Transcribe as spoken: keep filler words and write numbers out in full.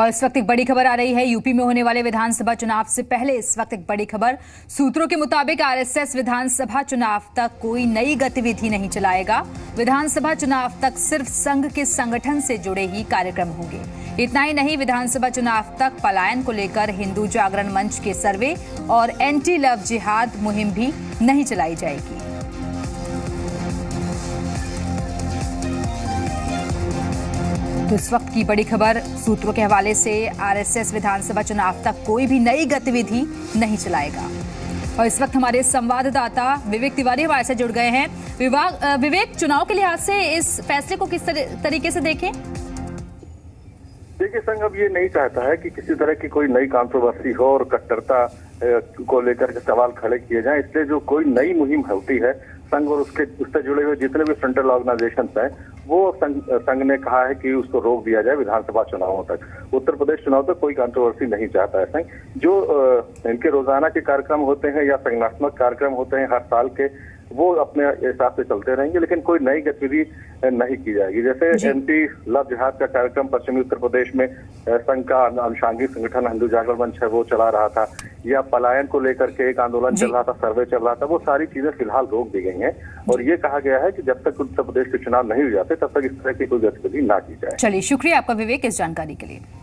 और इस वक्त एक बड़ी खबर आ रही है। यूपी में होने वाले विधानसभा चुनाव से पहले इस वक्त एक बड़ी खबर। सूत्रों के मुताबिक आरएसएस विधानसभा चुनाव तक कोई नई गतिविधि नहीं चलाएगा। विधानसभा चुनाव तक सिर्फ संघ के संगठन से जुड़े ही कार्यक्रम होंगे। इतना ही नहीं, विधानसभा चुनाव तक पलायन को लेकर हिंदू जागरण मंच के सर्वे और एंटी लव जिहाद मुहिम भी नहीं चलाई जाएगी। तो इस वक्त की बड़ी खबर सूत्रों के हवाले से आरएसएस विधानसभा चुनाव तक कोई भी नई गतिविधि नहीं चलाएगा। और इस वक्त हमारे संवाददाता विवेक तिवारी हमारे साथ जुड़ गए हैं। विवेक, चुनाव के लिहाज से इस फैसले को किस तरीके से देखें? देखिए, संघ अब ये नहीं चाहता है कि किसी तरह की कोई नई कॉन्ट्रोवर्सी हो और कट्टरता को लेकर के सवाल खड़े किए जाएं। इसलिए जो कोई नई मुहिम होती है, संघ और उसके उससे जुड़े हुए जितने भी फ्रंटल ऑर्गेनाइजेशन हैं, वो संघ ने कहा है कि उसको रोक दिया जाए विधानसभा चुनावों तक। उत्तर प्रदेश चुनाव तक कोई कंट्रोवर्सी नहीं चाहता है संघ। जो इनके रोजाना के कार्यक्रम होते हैं या संगठनात्मक कार्यक्रम होते हैं हर साल के, वो अपने हिसाब से चलते रहेंगे, लेकिन कोई नई गतिविधि नहीं की जाएगी। जैसे एमपी लाल जहाज़ का कार्यक्रम पश्चिमी उत्तर प्रदेश में संघ का अनुषांगिक संगठन हिंदू जागरण मंच है, वो चला रहा था, या पलायन को लेकर के एक आंदोलन चल रहा था, सर्वे चल रहा था, वो सारी चीजें फिलहाल रोक दी गई हैं। और ये कहा गया है कि जब तक उत्तर प्रदेश के चुनाव नहीं हो जाते, तब तक इस तरह की कोई गतिविधि ना की जाए। चलिए, शुक्रिया आपका विवेक इस जानकारी के लिए।